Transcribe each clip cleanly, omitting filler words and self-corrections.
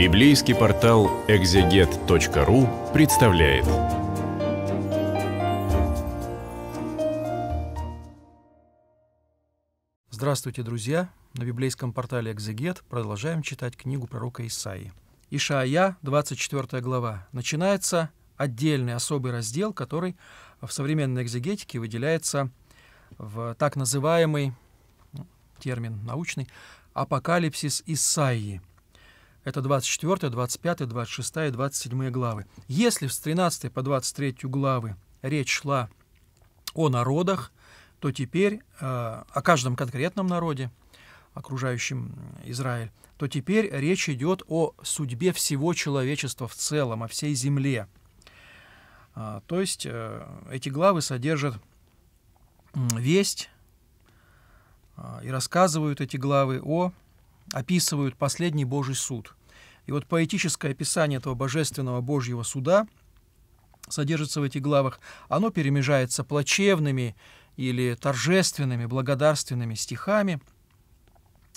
Библейский портал экзегет.ру представляет. Здравствуйте, друзья! На библейском портале «Экзегет» продолжаем читать книгу пророка Исаии. Ишаия, 24 глава. Начинается отдельный особый раздел, который в современной экзегетике выделяется в так называемый, термин научный, «Апокалипсис Исаии». Это 24, 25, 26 и 27 главы. Если с 13 по 23 главы речь шла о народах, то теперь о каждом конкретном народе, окружающем Израиль, то теперь речь идет о судьбе всего человечества в целом, о всей земле. То есть эти главы содержат весть и рассказывают эти главы описывают последний Божий суд. И вот поэтическое описание этого божественного Божьего суда содержится в этих главах. Оно перемежается плачевными или торжественными, благодарственными стихами.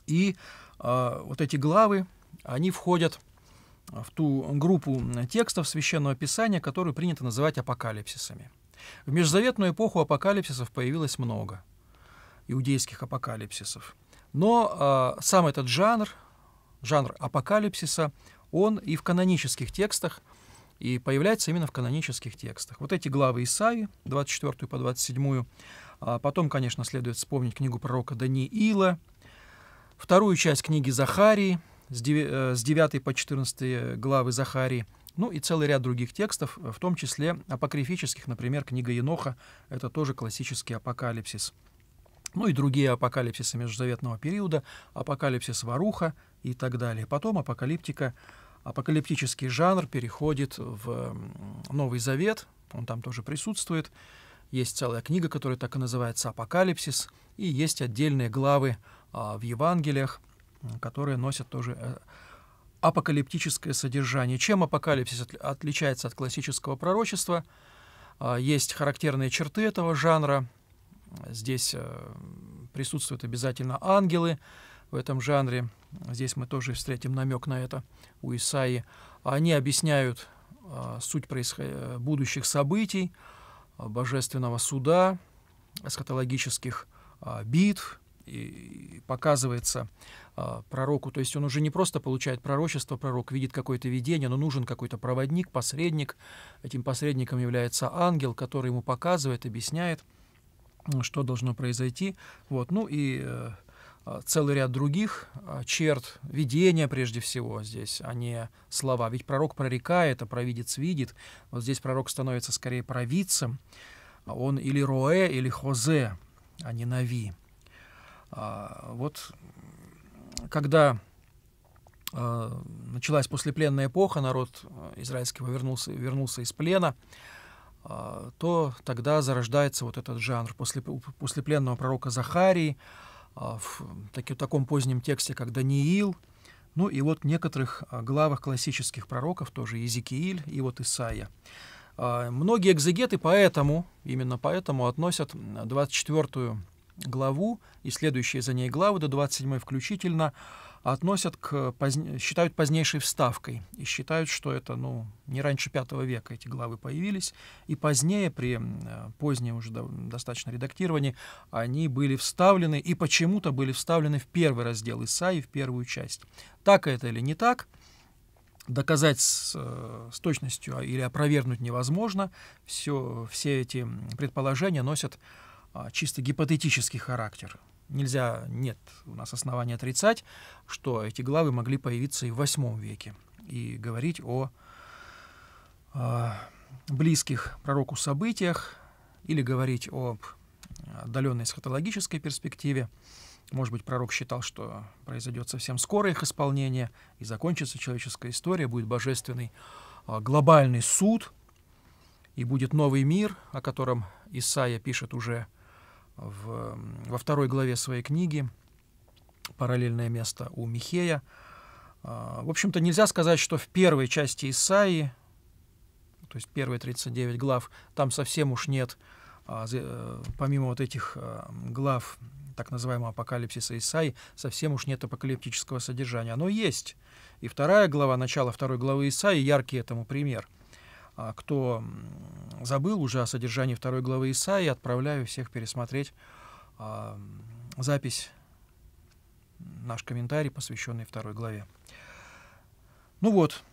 И вот эти главы, они входят в ту группу текстов Священного Писания, которую принято называть апокалипсисами. В межзаветную эпоху апокалипсисов появилось много, иудейских апокалипсисов. Но сам этот жанр апокалипсиса, он и в канонических текстах, и появляется именно в канонических текстах. Вот эти главы Исаии, 24 по 27, потом, конечно, следует вспомнить книгу пророка Даниила, вторую часть книги Захарии, с 9 по 14 главы Захарии, ну и целый ряд других текстов, в том числе апокрифических, например, книга Еноха, это тоже классический апокалипсис. Ну и другие апокалипсисы межзаветного периода, апокалипсис Варуха и так далее. Потом апокалиптический жанр переходит в Новый Завет, он там тоже присутствует. Есть целая книга, которая так и называется «Апокалипсис», и есть отдельные главы в Евангелиях, которые носят тоже апокалиптическое содержание. Чем апокалипсис отличается от классического пророчества? Есть характерные черты этого жанра. Здесь присутствуют обязательно ангелы в этом жанре. Здесь мы тоже встретим намек на это у Исаии. Они объясняют суть будущих событий, божественного суда, эсхатологических битв. И показывается пророку. То есть он уже не просто получает пророчество, пророк видит какое-то видение, но нужен какой-то проводник, посредник. Этим посредником является ангел, который ему показывает, объясняет, что должно произойти. Вот. Ну и целый ряд других черт, видения прежде всего здесь, а не слова. Ведь пророк прорекает, а провидец видит. Вот здесь пророк становится скорее провидцем. Он или Роэ, или Хозэ, а не Нави. Вот когда началась послепленная эпоха, народ израильский вернулся из плена, то тогда зарождается вот этот жанр послепленного пророка Захарии в таком позднем тексте, как Даниил, ну и вот в некоторых главах классических пророков, тоже Иезекииль и вот Исаия. Многие экзегеты именно поэтому относят 24-ю главу и следующие за ней главы, до 27 включительно, считают позднейшей вставкой и считают, что это не раньше 5 века эти главы появились, и позднее, при позднем уже достаточно редактировании, они были вставлены и почему-то были вставлены в первый раздел Исаии, в первую часть. Так это или не так, доказать с точностью или опровергнуть невозможно. Все эти предположения носят чисто гипотетический характер. Нет у нас оснований отрицать, что эти главы могли появиться и в VIII веке. И говорить о близких пророку событиях или говорить об отдаленной эсхатологической перспективе. Может быть, пророк считал, что произойдет совсем скоро их исполнение, и закончится человеческая история, будет божественный глобальный суд, и будет новый мир, о котором Исаия пишет уже во второй главе своей книги, параллельное место у Михея. В общем-то, нельзя сказать, что в первой части Исаии, то есть первые 39 глав, там совсем уж нет, помимо вот этих глав так называемого апокалипсиса Исаии совсем уж нет апокалиптического содержания. Оно есть. И вторая глава, начало второй главы Исаии, яркий этому пример. Кто забыл уже о содержании второй главы Исаии, отправляю всех пересмотреть запись, наш комментарий, посвященный второй главе. Ну вот,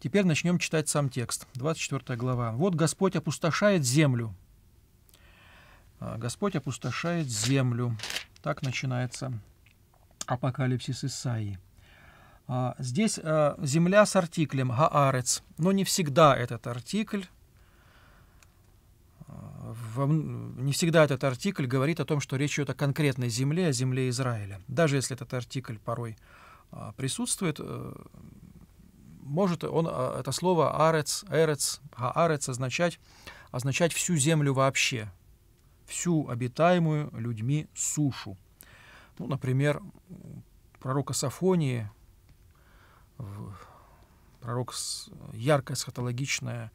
теперь начнем читать сам текст. 24 глава. «Вот Господь опустошает землю». Господь опустошает землю. Так начинается апокалипсис Исаии. Здесь земля с артиклем «гаарец», но не всегда этот артикль говорит о том, что речь идет о конкретной земле, о земле Израиля. Даже если этот артикль порой присутствует, может он, это слово «арец», «эрец», «гаарец» означать всю землю вообще, всю обитаемую людьми сушу. Ну, например, пророк Сафонии, яркое эсхатологическое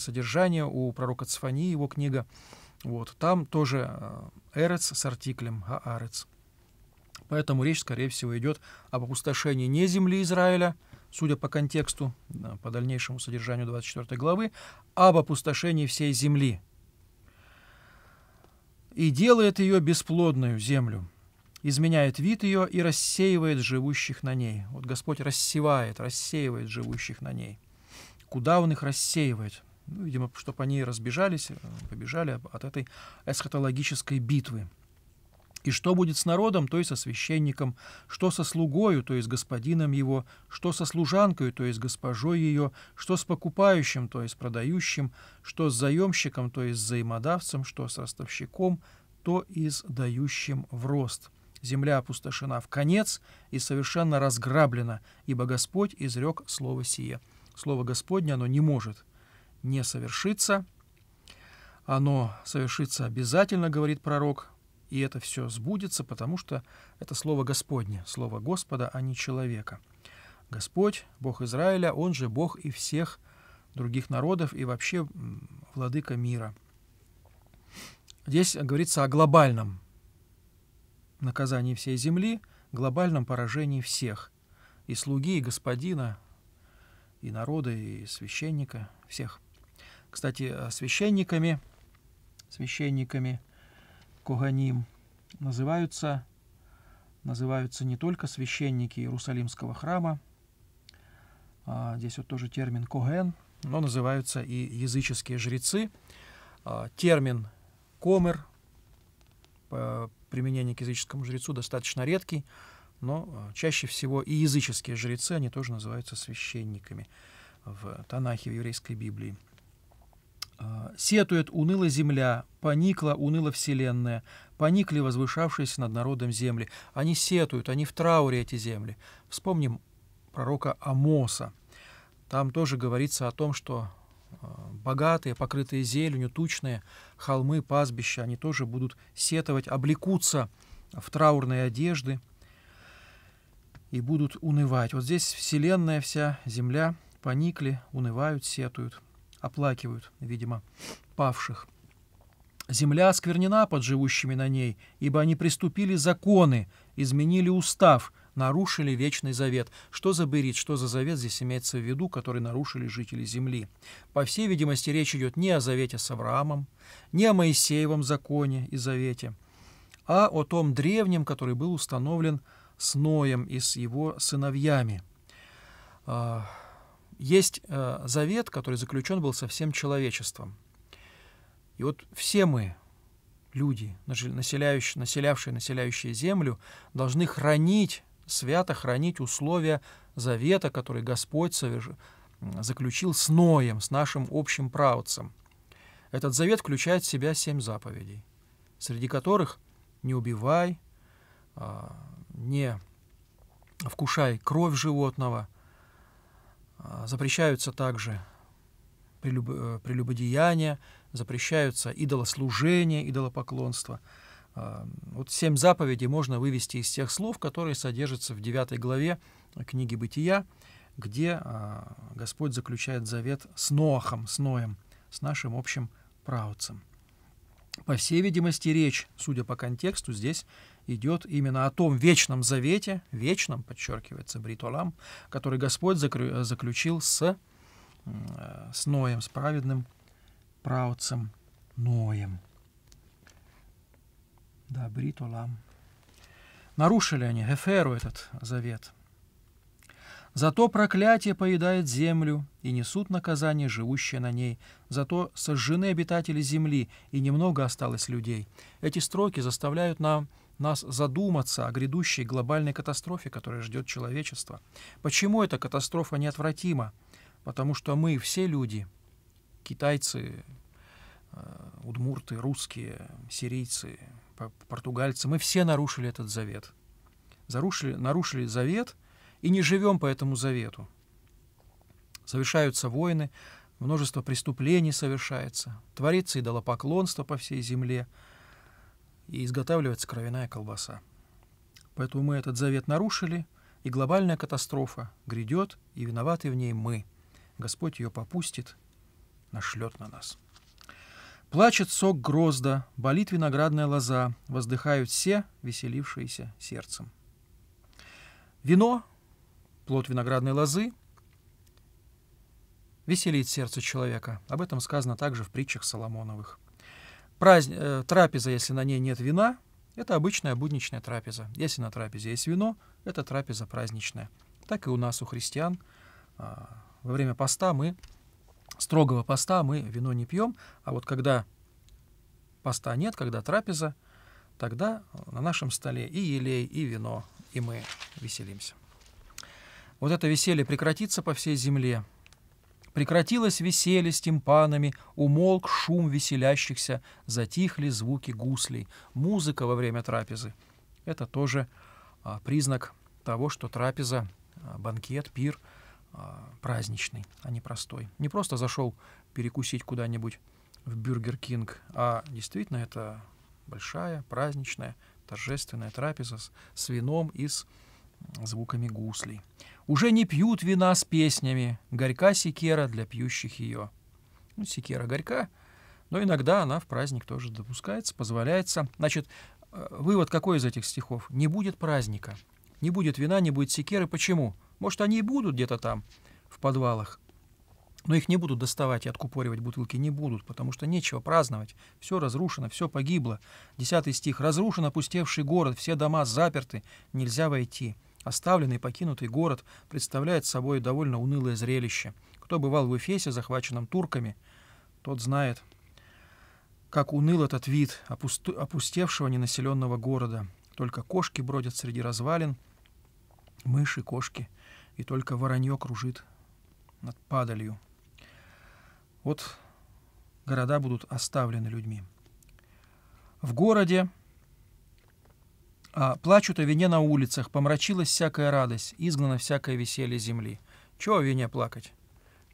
содержание у пророка Цфании, его книга. Вот, там тоже «эрец» с артиклем «гаарец». Поэтому речь, скорее всего, идет об опустошении не земли Израиля, судя по контексту, по дальнейшему содержанию 24 главы, об опустошении всей земли. «И делает ее бесплодную землю, изменяет вид ее и рассеивает живущих на ней». Вот Господь рассевает, рассеивает живущих на ней. Куда Он их рассеивает? Ну, видимо, чтобы они разбежались, побежали от этой эсхатологической битвы. «И что будет с народом, то и со священником, что со слугою, то и с господином его, что со служанкою, то и с госпожой ее, что с покупающим, то и с продающим, что с заемщиком, то и с заимодавцем, что с ростовщиком, то и с дающим в рост. Земля опустошена в конец и совершенно разграблена, ибо Господь изрек слово сие». Слово Господне, оно не может не совершиться. Оно совершится обязательно, говорит пророк, и это все сбудется, потому что это слово Господне, слово Господа, а не человека. Господь, Бог Израиля, Он же Бог и всех других народов, и вообще владыка мира. Здесь говорится о глобальном наказании всей земли, глобальном поражении всех. И слуги, и господина, и народа, и священника, всех. Кстати, священниками Коганим называются не только священники Иерусалимского храма, здесь вот тоже термин «коген», но называются и языческие жрецы. Термин «комер» по применению к языческому жрецу достаточно редкий, но чаще всего и языческие жрецы, они тоже называются священниками в Танахе, в Еврейской Библии. «Сетует уныла земля, поникла уныла вселенная, поникли возвышавшиеся над народом земли». Они сетуют, они в трауре, эти земли. Вспомним пророка Амоса. Там тоже говорится о том, что богатые, покрытые зеленью, тучные холмы, пастбища, они тоже будут сетовать, облекутся в траурные одежды и будут унывать. Вот здесь вселенная вся, земля, поникли, унывают, сетуют. Оплакивают, видимо, павших. «Земля осквернена под живущими на ней, ибо они преступили законы, изменили устав, нарушили вечный завет». Что за берит, что за завет здесь имеется в виду, который нарушили жители земли? По всей видимости, речь идет не о завете с Авраамом, не о Моисеевом законе и завете, а о том древнем, который был установлен с Ноем и с его сыновьями. Есть завет, который заключен был со всем человечеством. И вот все мы, люди, населяющие землю, должны хранить, свято хранить условия завета, который Господь заключил с Ноем, с нашим общим праотцем. Этот завет включает в себя 7 заповедей, среди которых «не убивай», «не вкушай кровь животного», запрещаются также прелюбодеяния, запрещаются идолослужение, идолопоклонство. Вот 7 заповедей можно вывести из тех слов, которые содержатся в 9 главе книги «Бытия», где Господь заключает завет с Ноахом, с Ноем, с нашим общим праотцем. По всей видимости, речь, судя по контексту, здесь идет именно о том вечном завете, вечном, подчеркивается, брит олам, который Господь заключил с Ноем, с праведным праотцем Ноем. Да, брит улам. Нарушили они, эферу, этот завет. Зато проклятие поедает землю, и несут наказание живущие на ней. Зато сожжены обитатели земли, и немного осталось людей. Эти строки заставляют нас задуматься о грядущей глобальной катастрофе, которая ждет человечество. Почему эта катастрофа неотвратима? Потому что мы все люди, китайцы, удмурты, русские, сирийцы, португальцы, мы все нарушили этот завет. Нарушили завет и не живем по этому завету. Совершаются войны, множество преступлений совершается, творится идолопоклонство по всей земле и изготавливается кровяная колбаса. Поэтому мы этот завет нарушили, и глобальная катастрофа грядет, и виноваты в ней мы. Господь ее попустит, нашлет на нас. Плачет сок грозда, болит виноградная лоза, воздыхают все, веселившиеся сердцем. Вино, плод виноградной лозы, веселит сердце человека. Об этом сказано также в притчах Соломоновых. Трапеза, если на ней нет вина, это обычная будничная трапеза. Если на трапезе есть вино, это трапеза праздничная. Так и у нас, у христиан, во время поста строгого поста мы вино не пьем, а вот когда поста нет, когда трапеза, тогда на нашем столе и елей, и вино, и мы веселимся. Вот это веселье прекратится по всей земле. Прекратилось веселье с тимпанами, умолк шум веселящихся, затихли звуки гуслей. Музыка во время трапезы — это тоже признак того, что трапеза, банкет, пир — праздничный, а не простой. Не просто зашел перекусить куда-нибудь в Бургер Кинг, а действительно это большая, праздничная, торжественная трапеза с вином и с звуками гуслей. Уже не пьют вина с песнями, горька секера для пьющих ее. Ну, секера горька, но иногда она в праздник тоже допускается, позволяется. Значит, вывод какой из этих стихов? Не будет праздника, не будет вина, не будет секеры. Почему? Может, они и будут где-то там, в подвалах, но их не будут доставать и откупоривать бутылки не будут, потому что нечего праздновать. Все разрушено, все погибло. 10 стих. «Разрушен опустевший город, все дома заперты, нельзя войти. Оставленный и покинутый город представляет собой довольно унылое зрелище. Кто бывал в Эфесе, захваченном турками, тот знает, как уныл этот вид опустевшего ненаселенного города. Только кошки бродят среди развалин, мыши, кошки. И только воронье кружит над падалью». Вот города будут оставлены людьми. В городе плачут о вине на улицах, помрачилась всякая радость, изгнана всякое веселье земли. Чего о вине плакать?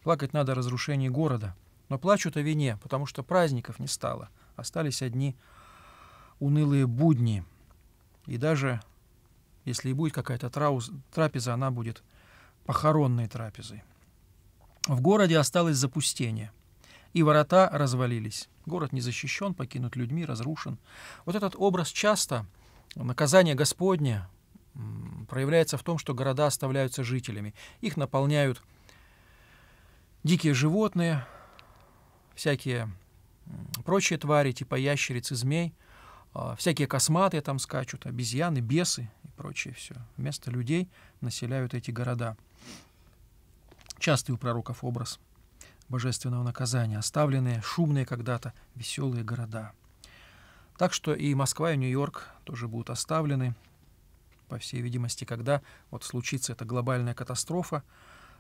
Плакать надо о разрушении города. Но плачут о вине, потому что праздников не стало. Остались одни унылые будни. И даже если и будет какая-то трапеза, она будет похоронной трапезой. В городе осталось запустение, и ворота развалились. Город не защищен, покинут людьми, разрушен. Вот этот образ часто, наказание Господне, проявляется в том, что города оставляются жителями. Их наполняют дикие животные, всякие прочие твари, типа ящериц и змей, всякие косматые там скачут, обезьяны, бесы и прочее все. Вместо людей населяют эти города. Частый у пророков образ божественного наказания. Оставленные, шумные когда-то, веселые города. Так что и Москва, и Нью-Йорк тоже будут оставлены. По всей видимости, когда вот случится эта глобальная катастрофа,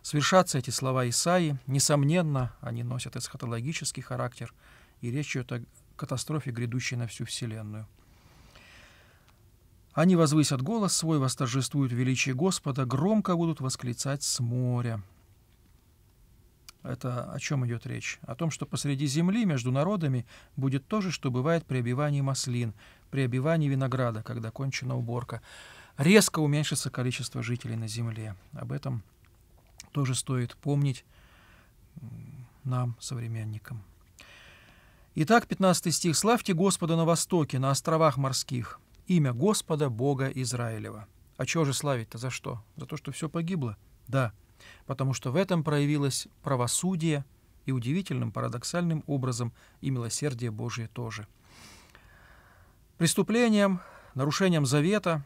свершатся эти слова Исаии. Несомненно, они носят эсхатологический характер. И речь идет о катастрофе, грядущей на всю вселенную. Они возвысят голос свой, восторжествуют величие Господа, громко будут восклицать с моря. Это о чем идет речь? О том, что посреди земли между народами будет то же, что бывает при обивании маслин, при обивании винограда, когда кончена уборка. Резко уменьшится количество жителей на земле. Об этом тоже стоит помнить нам, современникам. Итак, 15 стих. «Славьте Господа на востоке, на островах морских, имя Господа, Бога Израилева». А чего же славить-то? За что? За то, что все погибло? Да, потому что в этом проявилось правосудие, и удивительным, парадоксальным образом и милосердие Божие тоже. Преступлением, нарушением завета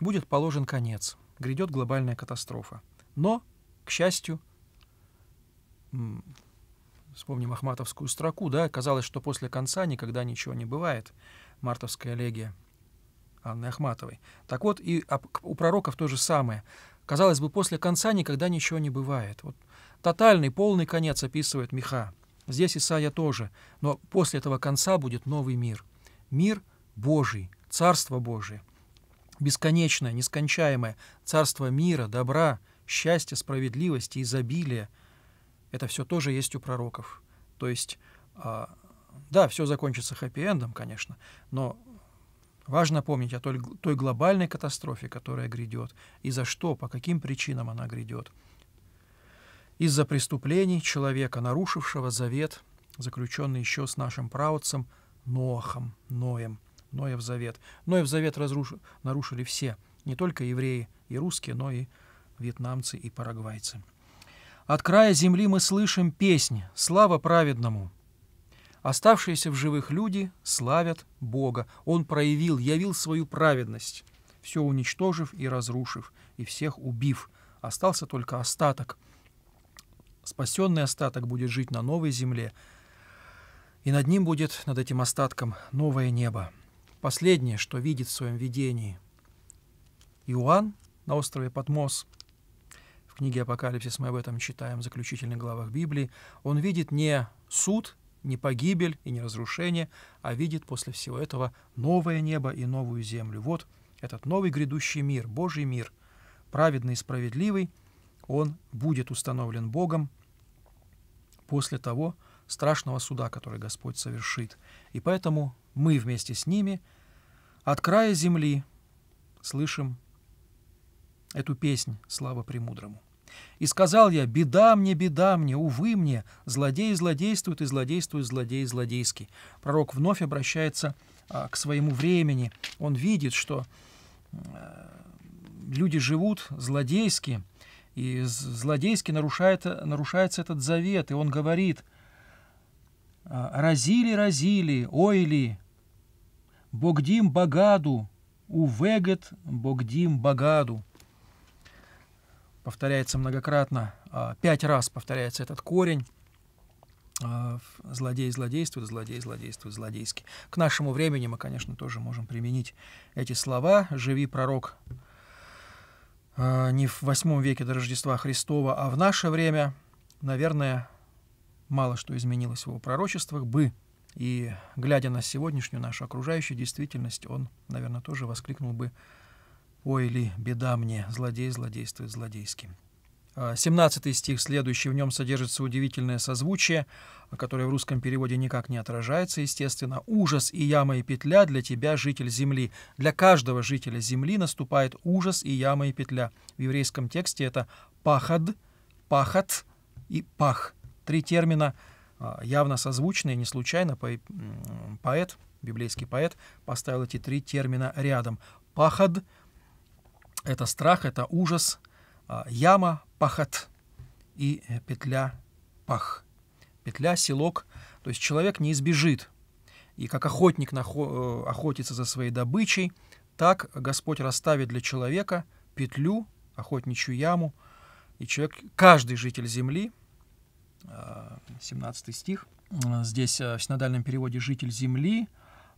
будет положен конец. Грядет глобальная катастрофа. Но, к счастью, вспомним ахматовскую строку, да, казалось, что после конца никогда ничего не бывает. Мартовская элегия Анны Ахматовой. Так вот, и у пророков то же самое. Казалось бы, после конца никогда ничего не бывает. Вот тотальный, полный конец описывает Миха. Здесь Исаия тоже. Но после этого конца будет новый мир. Мир Божий, Царство Божие. Бесконечное, нескончаемое Царство мира, добра, счастья, справедливости, изобилия. Это все тоже есть у пророков. То есть, да, все закончится хэппи-эндом, конечно, но важно помнить о той глобальной катастрофе, которая грядет, и за что, по каким причинам она грядет. Из-за преступлений человека, нарушившего завет, заключенный еще с нашим праотцем Ноахом, Ноем, Ноев завет. Ноев завет нарушили все, не только евреи и русские, но и вьетнамцы и парагвайцы. От края земли мы слышим песнь «Слава праведному». Оставшиеся в живых люди славят Бога. Он проявил, явил свою праведность, все уничтожив и разрушив, и всех убив. Остался только остаток. Спасенный остаток будет жить на новой земле, и над ним будет, над этим остатком, новое небо. Последнее, что видит в своем видении Иоанн на острове Потмос, в книге «Апокалипсис» мы об этом читаем в заключительных главах Библии, он видит не суд, не погибель и не разрушение, а видит после всего этого новое небо и новую землю. Вот этот новый грядущий мир, Божий мир, праведный и справедливый, он будет установлен Богом после того страшного суда, который Господь совершит. И поэтому мы вместе с ними от края земли слышим эту песнь «Слава премудрому». «И сказал я, беда мне, увы мне, злодеи злодействуют, и злодействуют злодеи злодейски». Пророк вновь обращается к своему времени. Он видит, что люди живут злодейски, и злодейски нарушается этот завет. И он говорит: «Разили, разили, ойли, богдим богаду, увегет богдим богаду». Повторяется многократно, 5 раз повторяется этот корень. Злодей злодействует, злодей злодействует злодейски. К нашему времени мы, конечно, тоже можем применить эти слова. Живи, пророк, не в 8 веке до Рождества Христова, а в наше время, наверное, мало что изменилось в его пророчествах бы. И, глядя на сегодняшнюю нашу окружающую действительность, он, наверное, тоже воскликнул бы: «Ой, ли, беда мне, злодей злодействует злодейски». 17 стих следующий, в нем содержится удивительное созвучие, которое в русском переводе никак не отражается, естественно. «Ужас и яма и петля для тебя, житель земли». Для каждого жителя земли наступает ужас и яма и петля. В еврейском тексте это «пахад», «пахат» и «пах». 3 термина явно созвучные, не случайно поэт, библейский поэт, поставил эти 3 термина рядом. «Пахад» — это страх, это ужас, яма — пахат и петля — пах. Петля — селок, то есть человек не избежит. И как охотник охотится за своей добычей, так Господь расставит для человека петлю, охотничью яму. И человек, каждый житель земли, 17 стих, здесь в синодальном переводе «житель земли»,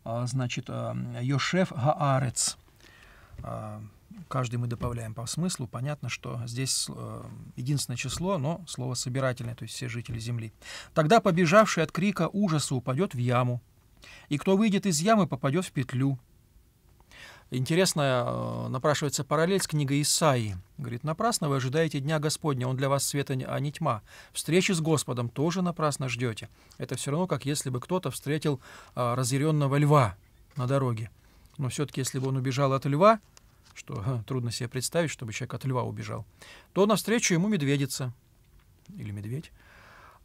значит, «Йошеф Гаарец». Каждый мы добавляем по смыслу. Понятно, что здесь единственное число, но слово собирательное, то есть все жители земли. «Тогда побежавший от крика ужаса упадет в яму, и кто выйдет из ямы, попадет в петлю». Интересно, напрашивается параллель с книгой Исаии. Говорит: «Напрасно вы ожидаете дня Господня, он для вас свет, а не тьма. Встречи с Господом тоже напрасно ждете». Это все равно, как если бы кто-то встретил разъяренного льва на дороге. Но все-таки, если бы он убежал от льва, что трудно себе представить, чтобы человек от льва убежал, то навстречу ему медведица или медведь.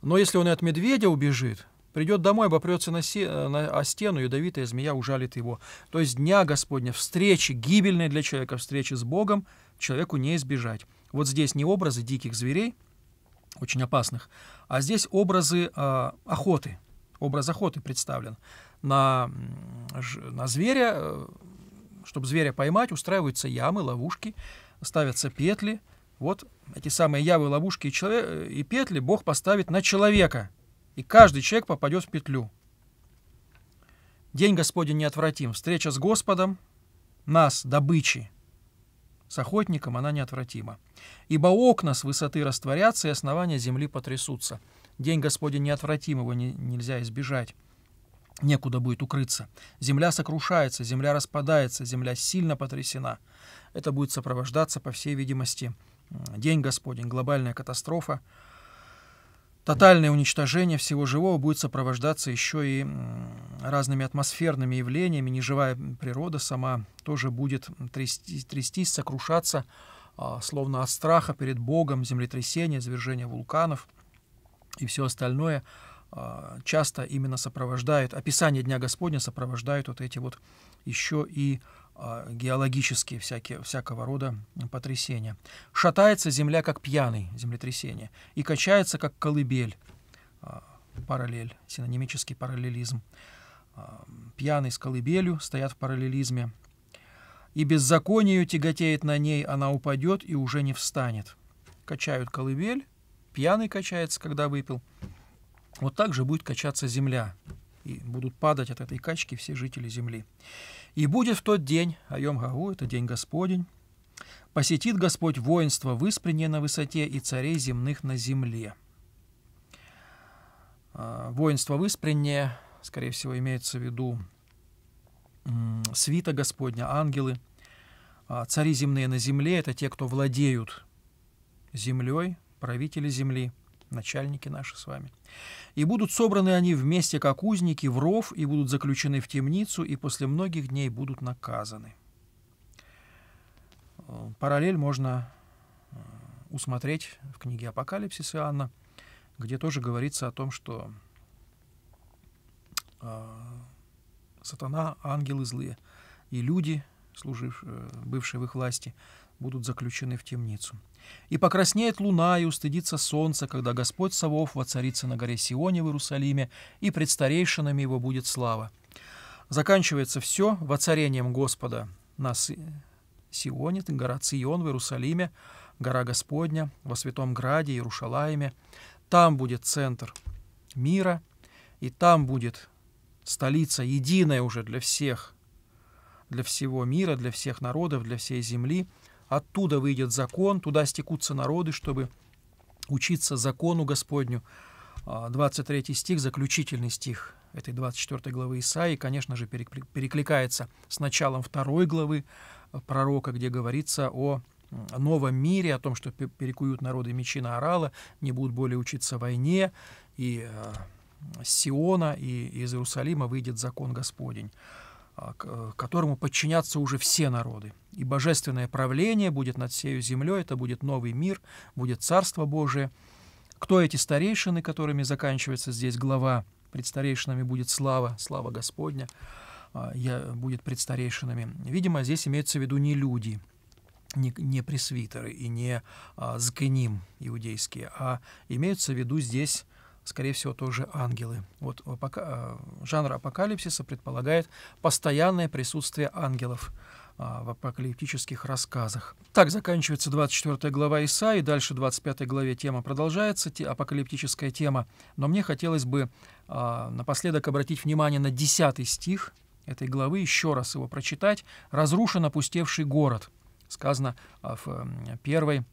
Но если он и от медведя убежит, Придет домой, обопрется о стену, ядовитая змея ужалит его. То есть дня Господня, встречи, гибельной для человека встречи с Богом, человеку не избежать. Вот здесь не образы диких зверей, очень опасных, а здесь образы охоты. Образ охоты представлен. На зверя, чтобы зверя поймать, устраиваются ямы, ловушки, ставятся петли. Вот эти самые ямы, ловушки и петли Бог поставит на человека. И каждый человек попадет в петлю. День Господень неотвратим. Встреча с Господом нас, добычи, с охотником, она неотвратима. Ибо окна с высоты растворятся, и основания земли потрясутся. День Господень неотвратим, его нельзя избежать. Некуда будет укрыться. Земля сокрушается, земля распадается, земля сильно потрясена. Это будет сопровождаться, по всей видимости, День Господень, глобальная катастрофа, тотальное уничтожение всего живого будет сопровождаться еще и разными атмосферными явлениями. Неживая природа сама тоже будет трястись, сокрушаться, словно от страха перед Богом, землетрясения, извержения вулканов и все остальное часто именно сопровождает, описание Дня Господня сопровождает вот эти вот еще и геологические всякого рода потрясения. Шатается земля, как пьяный, землетрясение, и качается, как колыбель, параллель, синонимический параллелизм. Пьяный с колыбелью стоят в параллелизме. И беззаконию тяготеет на ней, она упадет и уже не встанет. Качают колыбель, пьяный качается, когда выпил. Вот так же будет качаться земля, и будут падать от этой качки все жители земли. «И будет в тот день, айом гагу, это день Господень, посетит Господь воинство выспреннее на высоте и царей земных на земле». Воинство выспреннее, скорее всего, имеется в виду свита Господня, ангелы. Цари земные на земле — это те, кто владеют землей, правители земли, начальники наши с вами. «И будут собраны они вместе, как узники, в ров, и будут заключены в темницу, и после многих дней будут наказаны». Параллель можно усмотреть в книге «Апокалипсис» Иоанна, где тоже говорится о том, что сатана, ангелы злые и люди, бывшие в их власти, будут заключены в темницу. «И покраснеет луна, и устыдится солнце, когда Господь Савов воцарится на горе Сионе в Иерусалиме, и пред старейшинами его будет слава». Заканчивается все воцарением Господа на Сионе, гора Сион в Иерусалиме, гора Господня во Святом Граде, Иерушалайме. Там будет центр мира, и там будет столица, единая уже для всех, для всего мира, для всех народов, для всей земли. Оттуда выйдет закон, туда стекутся народы, чтобы учиться закону Господню. 23 стих, заключительный стих этой 24 главы Исаии, конечно же, перекликается с началом 2 главы пророка, где говорится о новом мире, о том, что перекуют народы мечи на орала, не будут более учиться войне, и с Сиона, и из Иерусалима выйдет закон Господень, которому подчинятся уже все народы. И божественное правление будет над всею землей, это будет новый мир, будет Царство Божие. Кто эти старейшины, которыми заканчивается здесь глава? Пред старейшинами будет слава, слава Господня будет пред старейшинами. Видимо, здесь имеется в виду не люди, не пресвитеры и не закиним иудейские, а имеются в виду здесь, скорее всего, тоже ангелы. Вот жанр апокалипсиса предполагает постоянное присутствие ангелов в апокалиптических рассказах. Так заканчивается 24 глава Исаии, дальше в 25 главе тема продолжается, апокалиптическая тема. Но мне хотелось бы напоследок обратить внимание на 10 стих этой главы, еще раз его прочитать. «Разрушен опустевший город», сказано в первой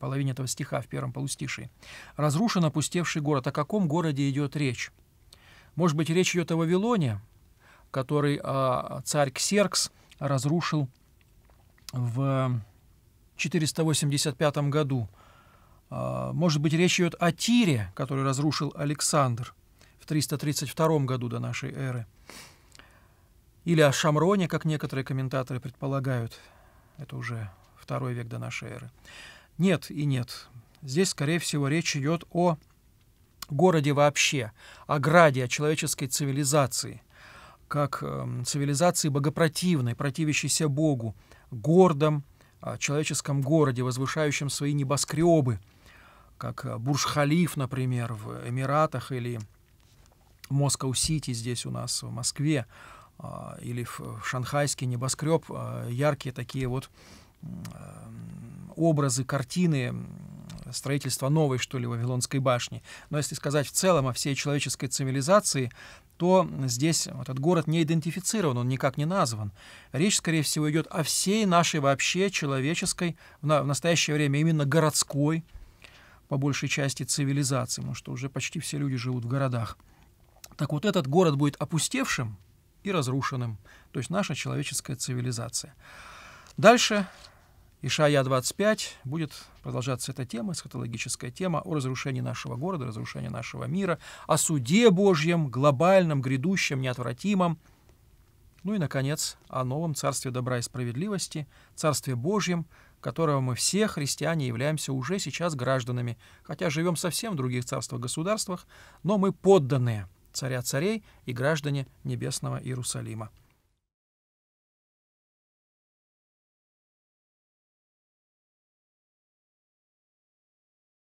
половине этого стиха, в первом полустишии. «Разрушен опустевший город». О каком городе идет речь? Может быть, речь идет о Вавилоне, который царь Ксеркс разрушил в 485 году. Может быть, речь идет о Тире, который разрушил Александр в 332 году до нашей эры. Или о Шамроне, как некоторые комментаторы предполагают. Это уже 2 век до нашей эры. Нет и нет. Здесь, скорее всего, речь идет о городе вообще, ограде от человеческой цивилизации, как цивилизации богопротивной, противящейся Богу, гордом человеческом городе, возвышающем свои небоскребы, как Бурж-Халиф, например, в Эмиратах, или Москва-Сити здесь у нас в Москве, или в шанхайский небоскреб, яркие такие вот образы, картины строительства новой, что ли, Вавилонской башни. Но если сказать в целом о всей человеческой цивилизации, то здесь этот город не идентифицирован, он никак не назван. Речь, скорее всего, идет о всей нашей вообще человеческой, в настоящее время именно городской, по большей части, цивилизации, потому что уже почти все люди живут в городах. Так вот, этот город будет опустевшим и разрушенным, то есть наша человеческая цивилизация. Дальше, Ишайя 25, будет продолжаться эта тема, эсхатологическая тема о разрушении нашего города, разрушении нашего мира, о суде Божьем, глобальном, грядущем, неотвратимом. Ну и, наконец, о новом царстве добра и справедливости, царстве Божьем, которого мы все, христиане, являемся уже сейчас гражданами, хотя живем совсем в других царствах-государствах, но мы подданные царя царей и граждане небесного Иерусалима.